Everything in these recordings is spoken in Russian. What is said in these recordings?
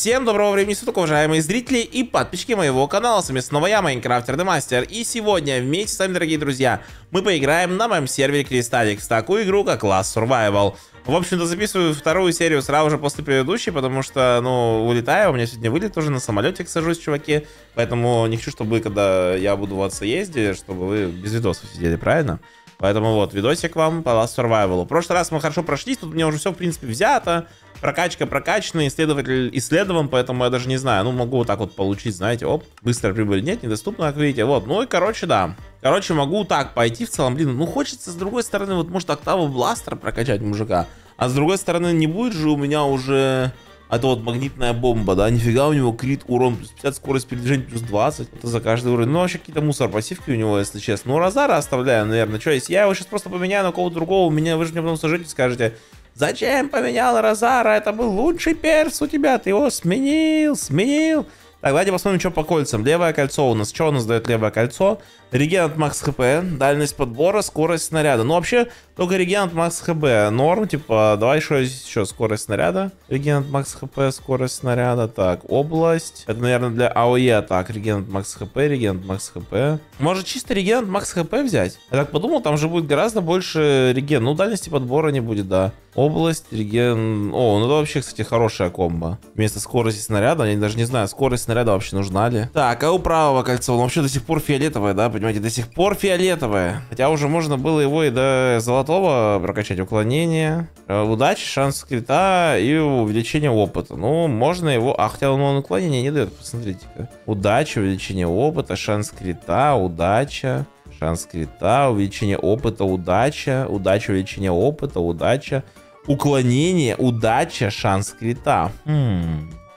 Всем доброго времени суток, уважаемые зрители и подписчики моего канала. С вами снова я, Майнкрафтер Демастер. И сегодня вместе с вами, дорогие друзья, мы поиграем на моем сервере Кристаллик в такую игру, как Last Survival. В общем-то, записываю вторую серию сразу же после предыдущей, потому что, ну, улетаю. У меня сегодня вылет тоже, на самолетик сажусь, чуваки. Поэтому не хочу, чтобы вы, когда я буду в отъезде, чтобы вы без видосов сидели, правильно? Поэтому вот, видосик вам по Last Survival. В прошлый раз мы хорошо прошлись, тут у меня уже все, в принципе, взято. Прокачка прокачана, исследователь исследован, поэтому я даже не знаю. Ну, могу вот так вот получить, знаете, оп, быстрая прибыль. Нет, недоступно, как видите, вот. Ну и, короче, да. Короче, могу так пойти в целом, блин. Ну, хочется, с другой стороны, вот, может, октаву бластера прокачать мужика. А с другой стороны, не будет же у меня уже... Это вот магнитная бомба, да, нифига у него крит, урон плюс 50, скорость передвижения плюс 20. Это за каждый уровень. Ну, вообще какие-то мусор пассивки у него, если честно. Ну, Розара оставляю, наверное. Что, если я его сейчас просто поменяю на кого-то другого, вы же мне потом сожжете, скажете... Зачем поменял Розара? Это был лучший перс у тебя. Ты его сменил. Так, давайте посмотрим, что по кольцам. Левое кольцо у нас. Что у нас дает левое кольцо? Реген от макс хп, дальность подбора, скорость снаряда. Ну, вообще, только реген от макс хп. Норм, типа, давай еще скорость снаряда. Реген от макс хп, скорость снаряда. Так, область. Это, наверное, для АОЕ. Так, реген от макс хп, реген от макс хп. Может, чисто реген от макс хп взять? Я так подумал, там же будет гораздо больше реген. Ну, дальности подбора не будет, да. Область, реген... О, ну это вообще, кстати, хорошая комбо. Вместо скорости снаряда, я даже не знаю, скорость снаряда вообще нужна ли. Так, а у правого кольца, он вообще до сих пор фиолетовое, да, понимаете, до сих пор фиолетовое. Хотя уже можно было его и до золотого прокачать. Уклонение, удачи, шанс крита и увеличение опыта. Ну, можно его... А, хотя он уклонение не дает, посмотрите-ка. Удача, увеличение опыта, шанс крита, удача... Шанс крита, увеличение опыта, удача. Удача, увеличение опыта, удача. Уклонение, удача, шанс крита.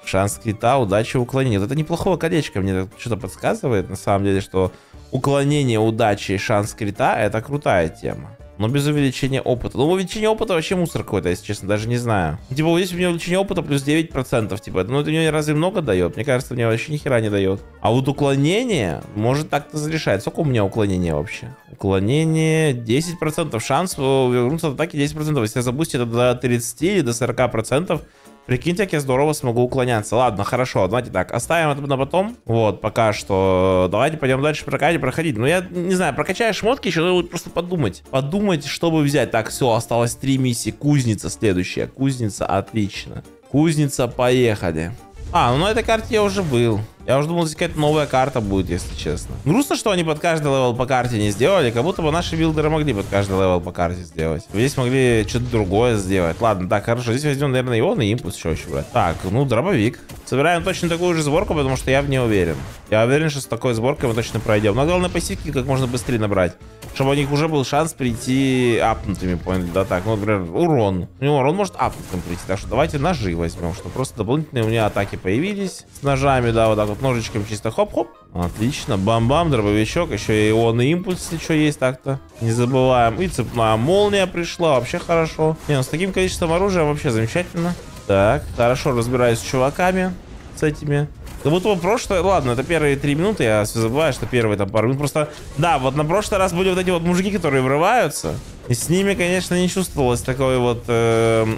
Шанс крита, удача, уклонение. Вот это неплохое колечко. Мне что-то подсказывает, на самом деле, что уклонение, удача и шанс крита — это крутая тема. Но без увеличения опыта. Ну, увеличение опыта вообще мусор какой-то, если честно, даже не знаю. Типа, вот здесь у меня увеличение опыта плюс 9%, типа. Ну, это мне разве много дает? Мне кажется, мне вообще ни хера не дает. А вот уклонение может так-то зарешать. Сколько у меня уклонения вообще? Уклонение 10%. Шанс вернуться от атаки 10%. Если я запустить это до 30 или до 40%, прикиньте, как я здорово смогу уклоняться. Ладно, хорошо, давайте так, оставим это на потом. Вот, пока что. Давайте пойдем дальше проходить. Ну, я не знаю, прокачаю шмотки, еще надо будет просто подумать. Подумать, чтобы взять. Так, все, осталось 3 миссии. Кузница следующая. Кузница, отлично. Кузница, поехали. А, ну на этой карте я уже был. Я уже думал, здесь какая-то новая карта будет, если честно. Грустно, что они под каждый левел по карте не сделали. Как будто бы наши билдеры могли под каждый левел по карте сделать. Здесь могли что-то другое сделать. Ладно, так, хорошо. Здесь возьмем, наверное, ионы и импульс еще брать. Так, ну, дробовик. Собираем точно такую же сборку, потому что я в ней уверен. Я уверен, что с такой сборкой мы точно пройдем. Но главное, пассивки как можно быстрее набрать. Чтобы у них уже был шанс прийти апнутыми, поняли? Да, так, ну, например, урон. У него урон может апнутым прийти. Так что давайте ножи возьмем, чтобы просто дополнительные у меня атаки появились. С ножами, да, вот так вот ножичком чисто хоп-хоп. Отлично, бам-бам, дробовичок. Еще и он и импульс, если что, есть так-то. Не забываем. И цепная молния пришла, вообще хорошо. Не, ну с таким количеством оружия вообще замечательно. Так, хорошо разбираюсь с чуваками, с этими. Да вот в прошлое, ладно, это первые 3 минуты, я все забываю, что первые там пару минут. Просто, да, вот на прошлый раз были вот эти вот мужики, которые врываются. И с ними, конечно, не чувствовалось такой вот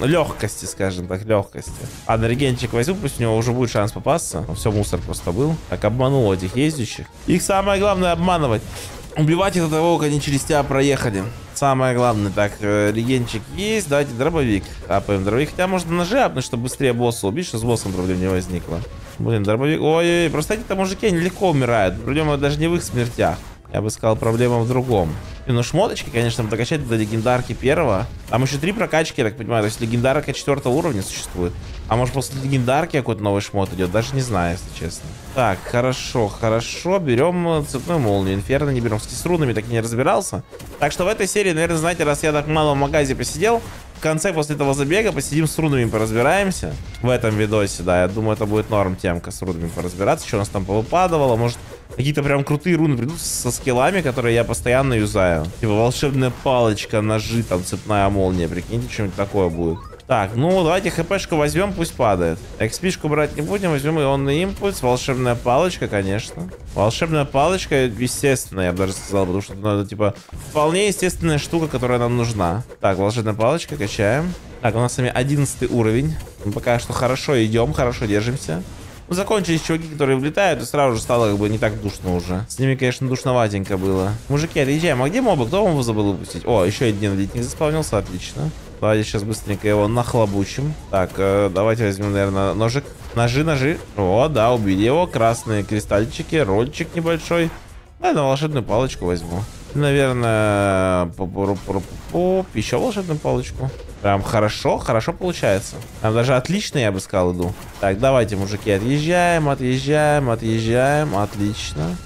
легкости, скажем так, легкости. А на регенчик возьму, пусть у него уже будет шанс попасться. Все, мусор просто был. Так, обманул этих ездящих. Их самое главное обманывать. Убивать их до того, как они через тебя проехали. Самое главное. Так, регенчик есть. Давайте дробовик. Апаем дробовик. Хотя можно ножи апнуть, чтобы быстрее босса убить, что с боссом проблем не возникло. Блин, дробовик. Ой-ой-ой, просто эти-то мужики, они легко умирают. Проблема даже не в их смертях. Я бы сказал, проблема в другом. И, ну, шмоточки, конечно, прокачать до легендарки 1. Там еще 3 прокачки, я так понимаю. То есть легендарка 4 уровня существует. А может, после легендарки какой-то новый шмот идет? Даже не знаю, если честно. Так, хорошо, хорошо. Берем цепную молнию. Инферно не берем. С рунами так и не разбирался. Так что в этой серии, наверное, знаете, раз я так мало в магазе посидел, в конце после этого забега посидим с рунами, поразбираемся. В этом видосе, да. Я думаю, это будет норм темка с рунами поразбираться. Что у нас там повыпадывало. Может, какие-то прям крутые руны придут со скиллами, которые я постоянно юзаю. Типа волшебная палочка, ножи, там цепная молния. Прикиньте, что-нибудь такое будет. Так, ну давайте хпшку возьмем, пусть падает. Экспишку брать не будем, возьмем ионный импульс. Волшебная палочка, конечно. Волшебная палочка, естественно, я бы даже сказал, потому что ну, это типа вполне естественная штука, которая нам нужна. Так, волшебная палочка, качаем. Так, у нас с вами 11 уровень. Мы пока что хорошо идем, хорошо держимся. Ну, закончились чуваки, которые влетают, и сразу же стало как бы не так душно уже. С ними, конечно, душноватенько было. Мужики, отъезжаем. А где моба? Кто вам забыл выпустить? О, еще один летник заспавнился, отлично. Давайте сейчас быстренько его нахлобучим. Так, давайте возьмем, наверное, ножик. Ножи. О, да, убили его. Красные кристальчики, рольчик небольшой. Наверное, волшебную палочку возьму. Наверное, еще волшебную палочку. Прям хорошо, хорошо получается. Там даже отлично, я бы сказал, иду. Так, давайте, мужики, отъезжаем. Отлично,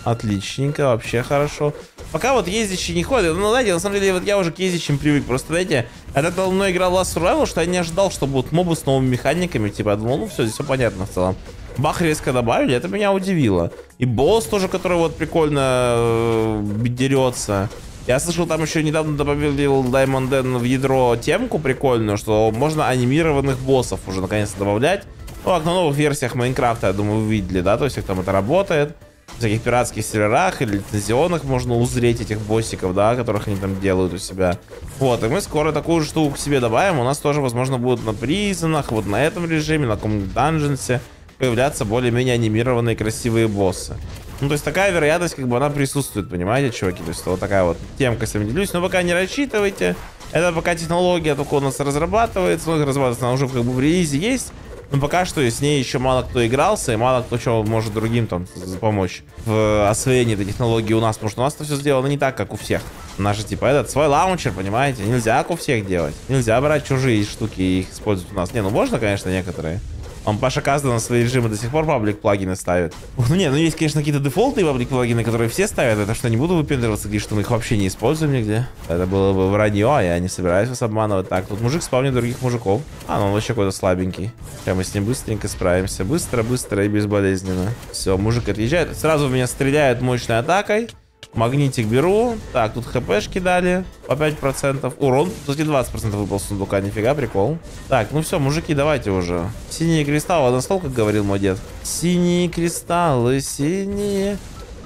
отличненько, вообще хорошо. Пока вот ездящие не ходят. Ну, знаете, на самом деле, вот я уже к ездящим привык. Просто, знаете, я так давно играл в Last Survival, что я не ожидал, что будут мобы с новыми механиками. Типа, я думал, ну все, здесь все понятно в целом. Бах резко добавили, это меня удивило. И босс тоже, который вот прикольно дерется. Я слышал, там еще недавно добавили Diamond Den в ядро темку прикольную, что можно анимированных боссов уже наконец-то добавлять. Ну, как на новых версиях Майнкрафта, я думаю, вы видели, да, то есть как там это работает. В всяких пиратских серверах или лицензионных можно узреть этих боссиков, да, которых они там делают у себя. Вот, и мы скоро такую же штуку к себе добавим. У нас тоже, возможно, будут на призонах, вот на этом режиме, на каком-нибудь данженсе появляться более-менее анимированные красивые боссы. Ну, то есть такая вероятность, как бы, она присутствует, понимаете, чуваки? То есть вот такая вот темка, с вами делюсь. Но пока не рассчитывайте. Это пока технология только у нас разрабатывается. Ну, разрабатывается, она уже как бы в релизе есть. Но пока что с ней еще мало кто игрался, и мало кто чего может другим там помочь в освоении этой технологии у нас. Потому что у нас это все сделано не так, как у всех. Наши типа этот свой лаунчер, понимаете? Нельзя как у всех делать. Нельзя брать чужие штуки и их использовать у нас. Не, ну можно, конечно, некоторые. Он Паша Каздан на свои режимы до сих пор паблик-плагины ставит. Ну не, ну есть, конечно, какие-то дефолтные паблик-плагины, которые все ставят. Это что, не буду выпендриваться, говорить, что мы их вообще не используем нигде. Это было бы вранье, а я не собираюсь вас обманывать. Так, тут мужик спавнит других мужиков. А, ну он вообще какой-то слабенький. Сейчас мы с ним быстренько справимся. Быстро и безболезненно. Все, мужик отъезжает. Сразу в меня стреляют мощной атакой. Магнитик беру. Так, тут хпшки дали по 5%. Урон, кстати, 20% выпал с сундука. Нифига, прикол. Так, ну все, мужики, давайте уже. Синие кристаллы, на стол, как говорил мой дед. Синие кристаллы, синие.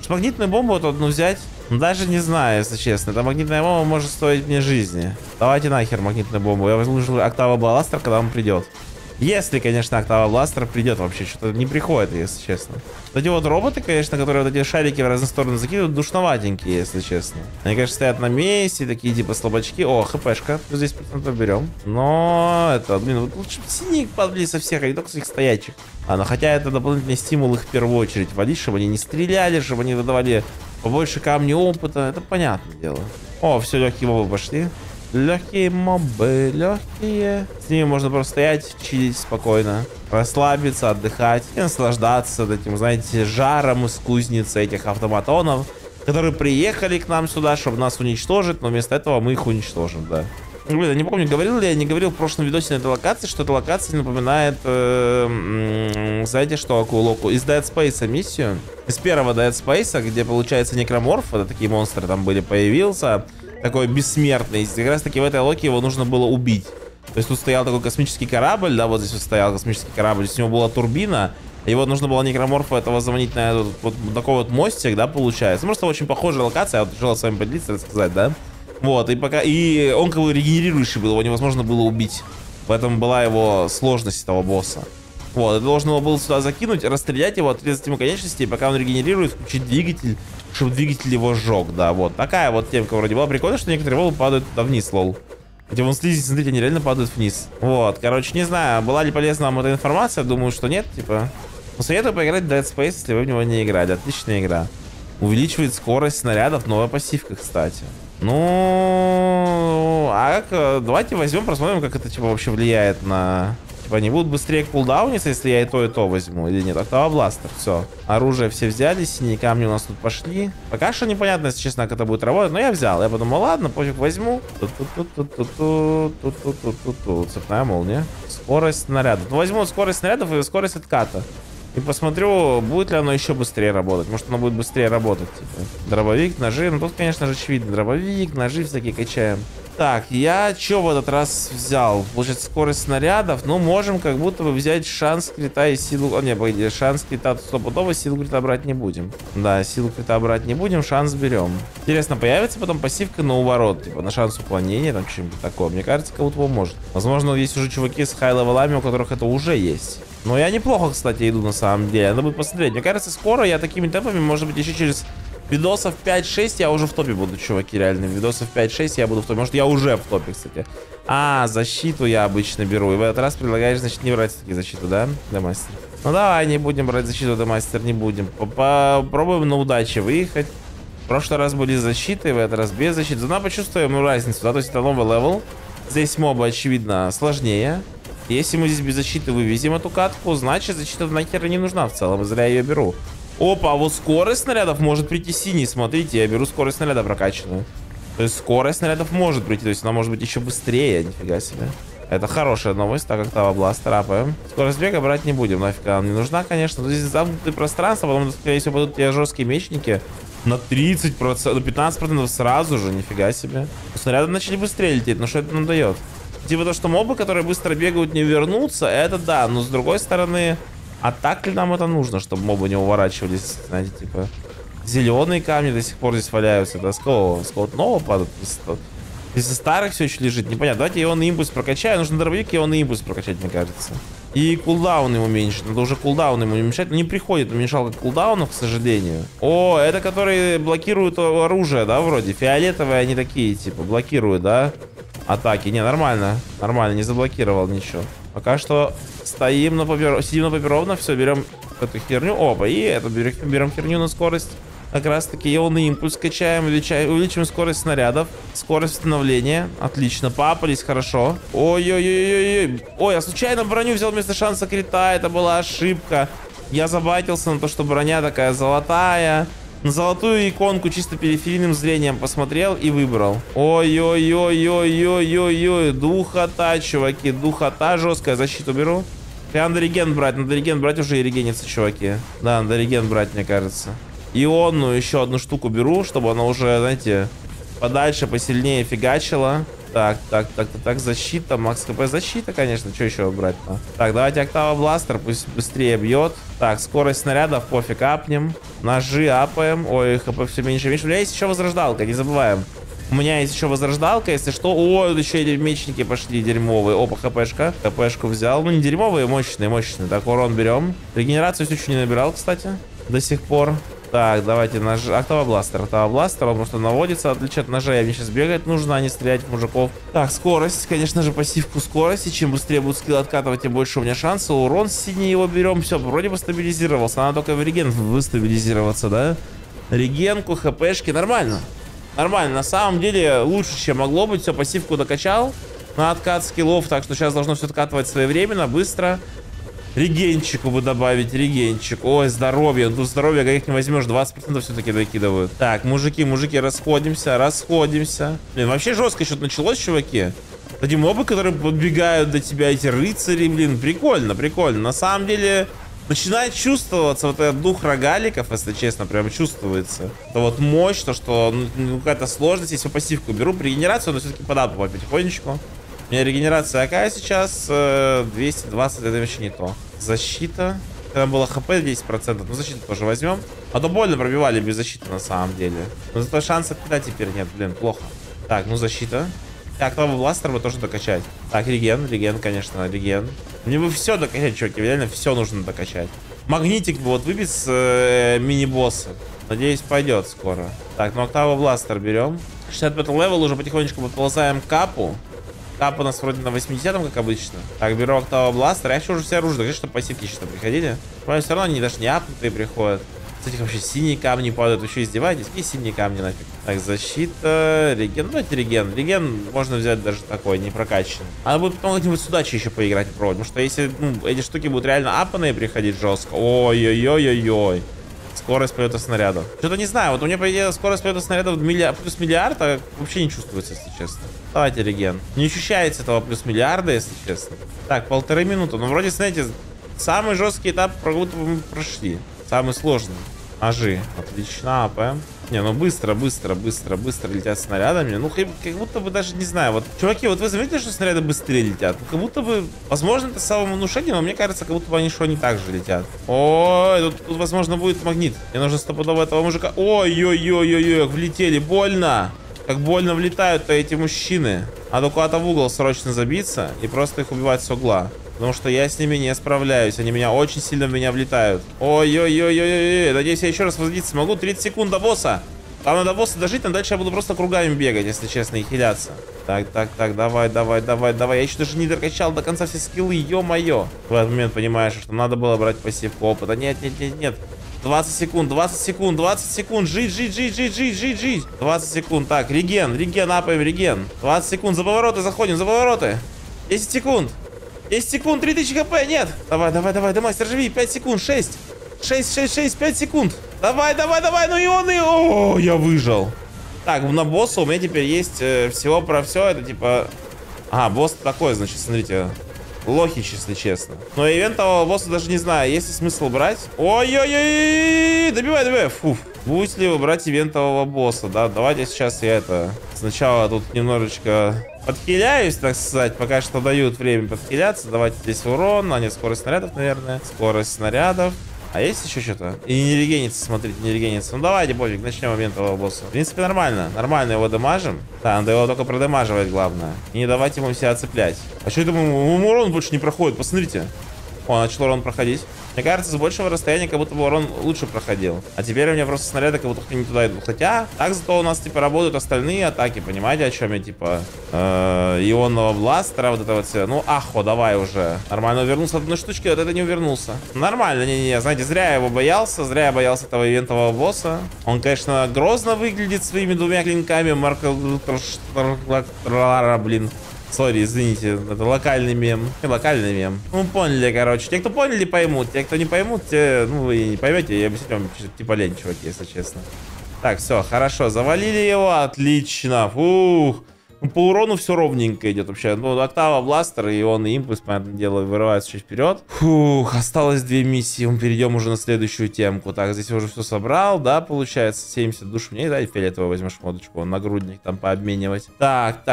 Магнитную бомбу вот одну взять? Даже не знаю, если честно. Эта магнитная бомба может стоить мне жизни. Давайте нахер магнитную бомбу. Я возьму октава бластер, когда он придет. Если, конечно, октава бластер придет вообще. Что-то не приходит, если честно. Вот эти вот роботы, конечно, которые вот эти шарики в разные стороны закидывают, душноватенькие, если честно. Они, конечно, стоят на месте, такие типа слабачки. О, хпшка, здесь 10% берем. Но это, блин, вот лучше синих подбли со всех, а не только с их стоячих. Но хотя это дополнительный стимул их в первую очередь валить, чтобы они не стреляли, чтобы они выдавали побольше камней опыта. Это понятное дело. О, все, легкие мобы пошли. Легкие мобы, легкие. С ними можно просто стоять, чилить спокойно, расслабиться, отдыхать и наслаждаться этим, знаете, жаром из кузницы этих автоматонов, которые приехали к нам сюда, чтобы нас уничтожить, но вместо этого мы их уничтожим, да. Блин, я не помню, говорил ли я, не говорил в прошлом видосе на этой локации, что эта локация напоминает, знаете, что акулоку из Dead Space миссию, из первого Dead Space, где, получается, некроморф, вот такие монстры там были, появился. Такой бессмертный. Как раз таки в этой локе его нужно было убить. То есть тут стоял такой космический корабль, да, вот здесь вот стоял космический корабль, с него была турбина. Его нужно было некроморфа этого заманить на этот вот такой вот мостик, да, получается. Просто очень похожая локация, я вот решил с вами поделиться, рассказать, да. Вот, и пока. И он как бы регенерирующий был, его невозможно было убить. Поэтому была его сложность этого босса. Вот, это должно было сюда закинуть, расстрелять его, отрезать ему конечности, и пока он регенерирует, включить двигатель, чтобы двигатель его сжег, да, вот. Такая вот темка вроде была. Прикольно, что некоторые волны падают туда вниз, лол. Эти вон слизни, смотрите, они реально падают вниз. Вот, короче, не знаю, была ли полезна вам эта информация, думаю, что нет, типа. Но советую поиграть в Dead Space, если вы в него не играли. Отличная игра. Увеличивает скорость снарядов, новая пассивка, кстати. Ну, а как, давайте возьмем, посмотрим, как это, типа, вообще влияет на... Типа они будут быстрее кулдауниться, если я и то возьму. Или нет, октава бластер, все. Оружие все взяли, синие камни у нас тут пошли. Пока что непонятно, если честно, как это будет работать. Но я взял, я подумал, ладно, пофиг, возьму. Цепная молния. Скорость снарядов. Ну, возьму скорость снарядов и скорость отката. И посмотрю, будет ли оно еще быстрее работать. Может, оно будет быстрее работать, типа. Дробовик, ножи, ну тут, конечно же, очевидно. Дробовик, ножи всякие качаем. Так, я что в этот раз взял? Получается, скорость снарядов. Ну, можем как будто бы взять шанс крита и силу... О, не, погоди, шанс крита стопудово, силу крита брать не будем. Да, силу крита брать не будем, шанс берем. Интересно, появится потом пассивка на уворот, типа на шанс уклонения, там что-нибудь такое. Мне кажется, как будто поможет. Возможно, есть уже чуваки с хай-левелами, у которых это уже есть. Но я неплохо, кстати, иду на самом деле. Надо будет посмотреть. Мне кажется, скоро я такими темпами, может быть, еще через... Видосов 5-6 я уже в топе буду, чуваки, реально. Видосов 5-6 я буду в топе. Может, я уже в топе, кстати. А, защиту я обычно беру. И в этот раз предлагаешь, значит, не брать таки защиту, да, Демастер? Ну, давай, не будем брать защиту, Демастер, не будем. Попробуем на удаче выехать. В прошлый раз были защиты, в этот раз без защиты. Зато почувствуем разницу, да, то есть это новый левел. Здесь мобы, очевидно, сложнее. Если мы здесь без защиты вывезем эту катку, значит, защита нахера не нужна в целом, зря я ее беру. Опа, а вот скорость снарядов может прийти синий. Смотрите, я беру скорость снаряда прокачанную. То есть скорость снарядов может прийти. То есть она может быть еще быстрее, нифига себе. Это хорошая новость, так как Тавобласт трапаем. Скорость бега брать не будем, нафиг она не нужна, конечно. Но здесь замкнутые пространства, потом, скорее всего, будут те жесткие мечники. На 30%, на 15% сразу же, нифига себе. Снаряды начали быстрее лететь, но что это нам дает? Типа то, что мобы, которые быстро бегают, не вернутся, это да, но с другой стороны... А так ли нам это нужно, чтобы мобы не уворачивались, знаете, типа... Зеленые камни до сих пор здесь валяются, да, сколот нового падает. Из-за старых все еще лежит, непонятно. Давайте я его на импульс прокачаю, нужно дробовик, я его на импульс прокачать, мне кажется. И кулдаун ему уменьшить, надо уже кулдаун ему уменьшать, но не приходит уменьшалка кулдаунов, к сожалению. О, это которые блокируют оружие, да, вроде, фиолетовые они такие, типа, блокируют, да, атаки. Не, нормально, нормально, не заблокировал ничего. Пока что стоим на сидим на попировно, все, берем эту херню, опа, и эту берем херню на скорость. Как раз таки его на импульс качаем, увеличим скорость снарядов, скорость восстановления, отлично, папались, хорошо. Ой-ой-ой-ой-ой, ой, я случайно броню взял вместо шанса крита, это была ошибка. Я забайтился на то, что броня такая золотая. На золотую иконку чисто периферийным зрением посмотрел и выбрал. Ой-ой-ой-ой-ой-ой-ой. Духота, чуваки. Духота жесткая. Защиту беру. Прям надо реген брать. Надо реген брать уже и регенится, чуваки. Да, надо реген брать, мне кажется. Ионную еще одну штуку беру, чтобы она уже, знаете, подальше, посильнее фигачила. Так, защита, макс КП, защита, конечно, что еще брать-то? Так, давайте Октава Бластер, пусть быстрее бьет. Так, скорость снарядов, пофиг, апнем. Ножи апаем, ой, ХП все меньше и меньше. У меня есть еще возрождалка, не забываем. У меня есть еще возрождалка, если что. Ой, еще эти мечники пошли дерьмовые. Опа, ХПшка, ХПшку взял. Ну, не дерьмовые, мощные, мощные. Так, урон берем. Регенерацию все еще не набирал, кстати, до сих пор. Так, давайте нож... Октава Бластер, он просто наводится, отличает от ножа, мне сейчас бегать нужно, а не стрелять в мужиков. Так, скорость, конечно же, пассивку скорости, чем быстрее будут скиллы откатывать, тем больше у меня шанса. Урон синий его берем, все, вроде бы стабилизировался, надо только в реген выстабилизироваться, да? Регенку, хпшки, нормально. Нормально, на самом деле, лучше, чем могло быть, все, пассивку докачал на откат скиллов, так что сейчас должно все откатывать своевременно, быстро. Регенчику бы добавить, регенчик. Ой, здоровье, тут здоровье, как их не возьмешь, 20% все-таки докидывают. Так, мужики, расходимся. Блин, вообще жестко что-то началось, чуваки. Эти мобы, которые подбегают до тебя, эти рыцари, блин, прикольно. На самом деле, начинает чувствоваться вот этот дух рогаликов, если честно, прям чувствуется. Это вот мощь, то, что ну, какая-то сложность, если пассивку беру, при регенерации, но все-таки подапываю потихонечку. У меня регенерация какая сейчас? 220, это вообще не то. Защита. Там было хп 10%, но защиту тоже возьмем. А то больно пробивали без защиты на самом деле. Но зато шансов да, теперь нет, блин, плохо. Так, ну защита. Так, новый бластер бы тоже докачать. Так, реген, конечно, реген. Мне бы все докачать, чуваки, реально все нужно докачать. Магнитик бы вот выбить с мини-босса. Надеюсь, пойдет скоро. Так, ну октава бластер берем. 65 левел, уже потихонечку подползаем к капу. Кап у нас вроде на 80-м, как обычно. Так, беру октава бластер. Я еще уже все оружие. Конечно, чтобы пассивки что-то приходили. Но все равно они даже не апнутые приходят. Кстати, вообще синие камни падают. Вы еще издеваетесь? Какие синие камни нафиг? Так, защита. Реген. Давайте реген. Реген можно взять даже такой, не прокачанный. Надо будет потом как-нибудь с удачей еще поиграть пробовать. Потому что если ну, эти штуки будут реально апанные приходить жестко. Ой-ой-ой-ой-ой. Скорость полета снарядов. Что-то не знаю. Вот у меня, по идее, скорость полета снарядов плюс миллиард, а вообще не чувствуется, если честно. Давайте реген. Не ощущается этого плюс миллиарда, если честно. Так, 1,5 минуты. Ну, вроде, знаете, самый жесткий этап как будто мы прошли. Самый сложный. Ножи. Отлично, АП. Не, ну быстро летят снарядами. Ну, как будто бы даже, не знаю, вот, чуваки, вот вы заметили, что снаряды быстрее летят? Ну, как будто бы, возможно, это самовнушение, но мне кажется, как будто бы они что не так же летят. Ой, тут, возможно, будет магнит. Мне нужно стопудово этого мужика. Ой-ой-ой-ой-ой, влетели, больно. Как больно влетают-то эти мужчины. Надо куда-то в угол срочно забиться и просто их убивать с угла. Потому что я с ними не справляюсь. Они меня очень сильно влетают. Ой-ой-ой-ой-ой. Надеюсь, я еще раз возлиться смогу. 30 секунд до босса. Там надо босса дожить, но дальше я буду просто кругами бегать, если честно, и хиляться. Так, давай. Я еще даже не докачал до конца все скиллы, ё-моё. В этот момент понимаешь, что надо было брать пассивку опыта. Нет. 20 секунд. Жить. 20 секунд. Так, реген, апаем, реген. 20 секунд, за повороты заходим, 10 секунд. 10 секунд, 3000 хп, нет. Давай, Демастер, живи, 5 секунд, 6, 5 секунд. Давай, ну и он, и... О, я выжил. Так, на босса у меня теперь есть всего про все, это типа... А, босс такой, значит, смотрите. Лохи, если честно. Но ивентового босса даже не знаю, есть ли смысл брать. Ой-ой-ой, добивай, фуф. Будете ли вы брать ивентового босса, да? Давайте сейчас я это... Сначала тут немножечко подхиляюсь, так сказать. Пока что дают время подхиляться. Давайте здесь урон, а нет, скорость снарядов, наверное. Скорость снарядов. А есть еще что-то? И не регенится, смотрите, не регенится. Ну давайте, пофиг, начнем ивентового босса. В принципе, нормально его дамажим. Да, надо его только продамаживать, главное. И не давать ему себя цеплять. А что это ему урон больше не проходит, посмотрите. О, начал урон проходить. Мне кажется, с большего расстояния как будто бы урон лучше проходил. А теперь у меня просто снаряды как будто не туда идут. Хотя, так зато у нас, типа, работают остальные атаки, понимаете, о чем я, типа, ионного бластера, вот этого все. Ну, ахо, давай уже. Нормально увернулся от одной штучки, вот это не увернулся. Нормально, не-не-не, знаете, зря я его боялся, этого ивентового босса. Он, конечно, грозно выглядит своими двумя клинками, блин. Сори, извините, это локальный мем. Ну, поняли, короче. Те, кто поняли, поймут. Те, кто не поймут, те, ну, вы не поймете. Я объясню вам, типа, лень, чуваки, если честно. Так, все, хорошо, завалили его, отлично. Фух. По урону все ровненько идет вообще. Ну, октава, бластер, и он, и импульс, понятное дело, вырывается чуть вперед. Фух, осталось 2 миссии. Мы перейдем уже на следующую темку. Так, здесь я уже все собрал, да, получается. 70 душ мне, да, и фиолетовую возьмешь модочку. Нагрудник там пообменивать. Так.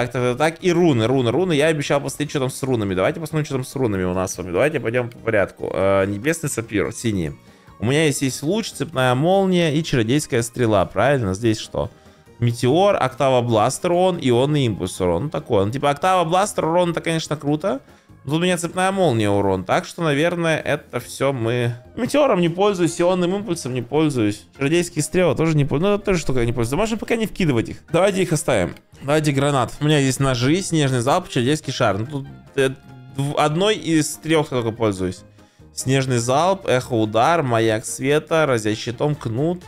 И руны. Я обещал посмотреть, что там с рунами. Давайте посмотрим, что там с рунами у нас с вами. Давайте пойдем по порядку. Небесный сапир, синий. У меня есть луч, цепная молния и чародейская стрела. Правильно, здесь что? Метеор, октава бластер урон, и он и импульс урон. Ну, такой. Ну, типа, октава бластер урон, это, конечно, круто. Но тут у меня цепная молния урон. Так что, наверное, это все мы... Метеором не пользуюсь, ионным импульсом не пользуюсь. Чародейские стрелы тоже не пользуюсь. Ну, это тоже штука не пользуюсь. Можно пока не вкидывать их. Давайте их оставим. Давайте гранат. У меня здесь ножи, снежный залп, чародейский шар. Ну, тут одной из трех только пользуюсь. Снежный залп, эхо удар, маяк света, разящий том, кнут,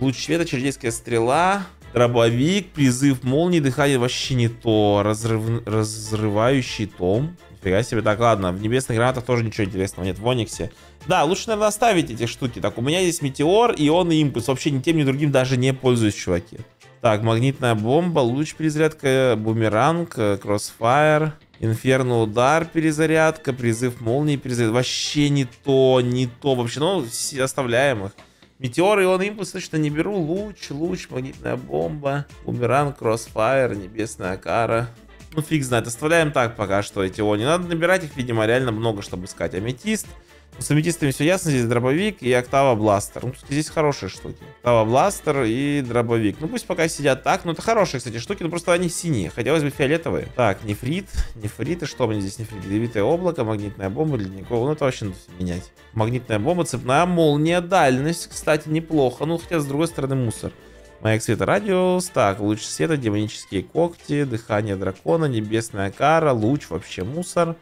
луч света, чародейская стрела... Дробовик, призыв молнии, дыхание вообще не то. Разрывающий том. Нифига себе. Так, ладно, в небесных гранатах тоже ничего интересного нет, в Ониксе. Да, лучше, наверное, оставить эти штуки. Так, у меня здесь метеор, ион и импульс. Вообще ни тем, ни другим даже не пользуюсь, чуваки. Так, магнитная бомба, луч перезарядка, бумеранг, кроссфайр, инферно удар, перезарядка, призыв молнии, перезарядка. Вообще не то вообще. Ну, оставляем их. Метеор, ион, импульс точно не беру. Луч, магнитная бомба, бумеранг, кроссфайр, небесная кара. Ну, фиг знает. Оставляем так пока что эти они. Надо набирать их, видимо, реально много, чтобы искать. Аметист. Ну, с аметистами все ясно. Здесь дробовик и октава бластер. Ну, кстати, здесь хорошие штуки. Октава бластер и дробовик. Ну, пусть пока сидят так. Ну, это хорошие, кстати, штуки. Но просто они синие. Хотелось бы фиолетовые. Так, нефрит. И что мне здесь нефрит? Левитое облако, магнитная бомба, ледниковая. Ну, это вообще надо все менять. Магнитная бомба, цепная молния, дальность, кстати, неплохо. Ну, хотя, с другой стороны, мусор. Маяк света, радиус. Так, луч света, демонические когти, дыхание дракона, небесная кара, луч, вообще мусор.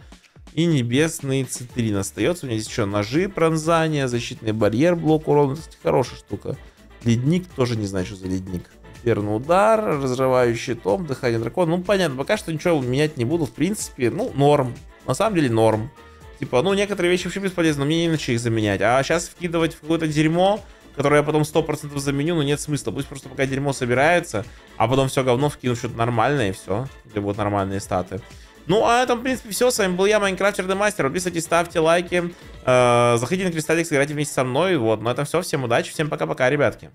И небесный цитрин остается. У меня здесь еще ножи, пронзание, защитный барьер, блок урона. Кстати, хорошая штука. Ледник, тоже не знаю, что за ледник. Верный удар, разрывающий том, дыхание дракона. Ну, понятно, пока что ничего менять не буду. В принципе, ну, норм. На самом деле, норм. Типа, ну, некоторые вещи вообще бесполезны, но мне не иначе их заменять. А сейчас вкидывать в какое-то дерьмо, которое я потом 100% заменю, ну, нет смысла. Пусть просто пока дерьмо собирается, а потом все говно вкину что-то нормальное, и все. Где будут нормальные статы. Ну, а на этом, в принципе, все. С вами был я, Майнкрафтер Демастер. Подписывайтесь, ставьте лайки. Заходите на Кристаллик, сыграйте вместе со мной. Вот, на этом все. Всем удачи, всем пока-пока, ребятки.